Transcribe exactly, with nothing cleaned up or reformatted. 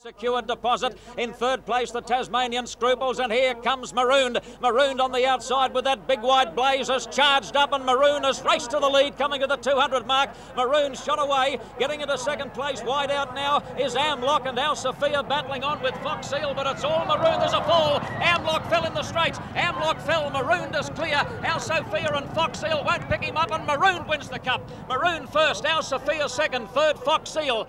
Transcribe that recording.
Secured deposit. In third place, the Tasmanian Scruples, and here comes Marooned. Marooned on the outside with that big white blaze has charged up, and Marooned has raced to the lead, coming to the two hundred mark. Marooned shot away, getting into second place. Wide out now is Amlock, and Al Sophia battling on with Foxeal, but it's all Marooned. There's a fall. Amlock fell in the straights. Amlock fell. Marooned is clear. Al Sophia and Foxeal won't pick him up, and Marooned wins the cup. Marooned first, Al Sophia second, third Foxeal.